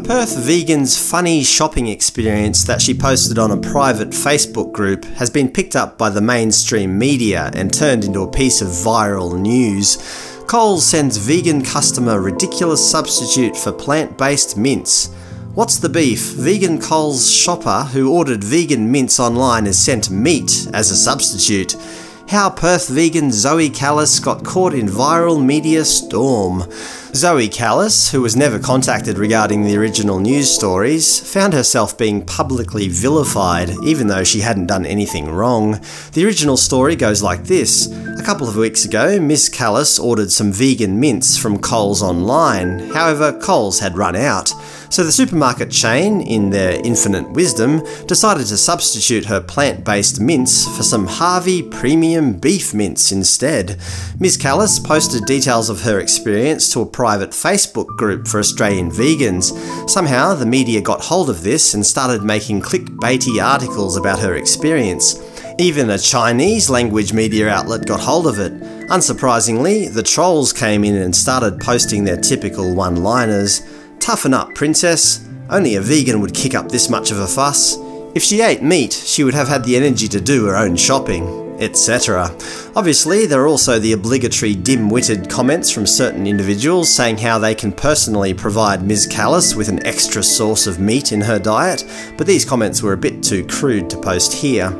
A Perth vegan's funny shopping experience that she posted on a private Facebook group has been picked up by the mainstream media and turned into a piece of viral news. Coles sends vegan customer ridiculous substitute for plant-based mince. What's the beef? Vegan Coles shopper who ordered vegan mince online is sent meat as a substitute. How Perth vegan Zoe Callis got caught in viral media storm. Zoe Callis, who was never contacted regarding the original news stories, found herself being publicly vilified, even though she hadn't done anything wrong. The original story goes like this. A couple of weeks ago, Ms. Callis ordered some vegan mince from Coles online. However, Coles had run out. So the supermarket chain, in their infinite wisdom, decided to substitute her plant-based mince for some Harvey Premium Beef Mince instead. Ms. Callis posted details of her experience to a private Facebook group for Australian vegans. Somehow, the media got hold of this and started making clickbaity articles about her experience. Even a Chinese-language media outlet got hold of it. Unsurprisingly, the trolls came in and started posting their typical one-liners. "Toughen up, princess. Only a vegan would kick up this much of a fuss. If she ate meat, she would have had the energy to do her own shopping," etc. Obviously, there are also the obligatory dim-witted comments from certain individuals saying how they can personally provide Ms. Callis with an extra source of meat in her diet, but these comments were a bit too crude to post here.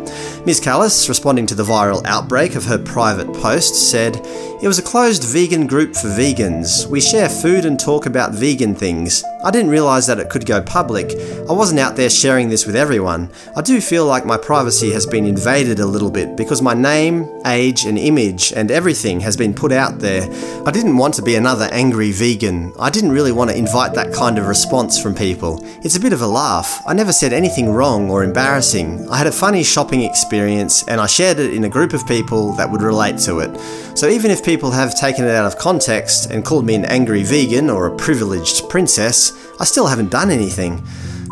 Ms. Callis, responding to the viral outbreak of her private post, said, "It was a closed vegan group for vegans. We share food and talk about vegan things. I didn't realise that it could go public. I wasn't out there sharing this with everyone. I do feel like my privacy has been invaded a little bit because my name, age, an image and everything has been put out there. I didn't want to be another angry vegan. I didn't really want to invite that kind of response from people. It's a bit of a laugh. I never said anything wrong or embarrassing. I had a funny shopping experience and I shared it in a group of people that would relate to it. So even if people have taken it out of context and called me an angry vegan or a privileged princess, I still haven't done anything."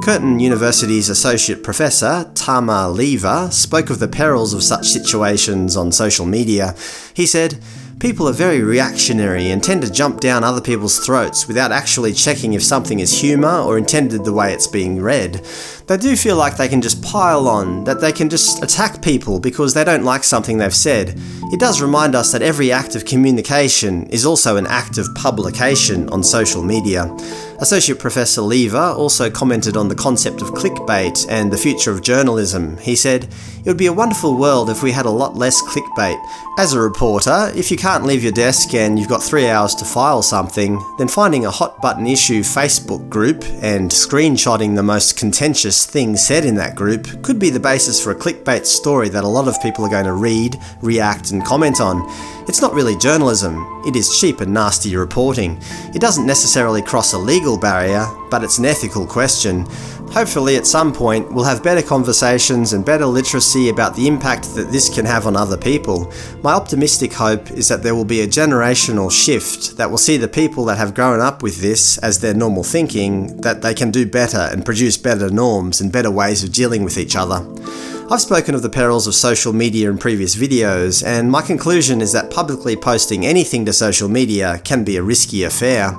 Curtin University's Associate Professor, Tama Lever, spoke of the perils of such situations on social media. He said, "People are very reactionary and tend to jump down other people's throats without actually checking if something is humour or intended the way it's being read. They do feel like they can just pile on, that they can just attack people because they don't like something they've said. It does remind us that every act of communication is also an act of publication on social media." Associate Professor Lever also commented on the concept of clickbait and the future of journalism. He said, "It would be a wonderful world if we had a lot less clickbait. As a reporter, if you can't leave your desk and you've got 3 hours to file something, then finding a hot button issue Facebook group and screenshotting the most contentious thing said in that group could be the basis for a clickbait story that a lot of people are going to read, react and comment on. It's not really journalism. It is cheap and nasty reporting. It doesn't necessarily cross a legal barrier, but it's an ethical question. Hopefully at some point we'll have better conversations and better literacy about the impact that this can have on other people. My optimistic hope is that there will be a generational shift that will see the people that have grown up with this as their normal thinking, that they can do better and produce better norms and better ways of dealing with each other." I've spoken of the perils of social media in previous videos, and my conclusion is that publicly posting anything to social media can be a risky affair.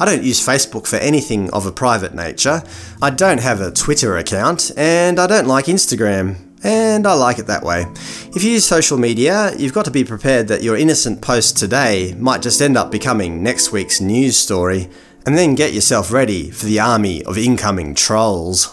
I don't use Facebook for anything of a private nature. I don't have a Twitter account, and I don't like Instagram. And I like it that way. If you use social media, you've got to be prepared that your innocent post today might just end up becoming next week's news story, and then get yourself ready for the army of incoming trolls.